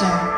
Master.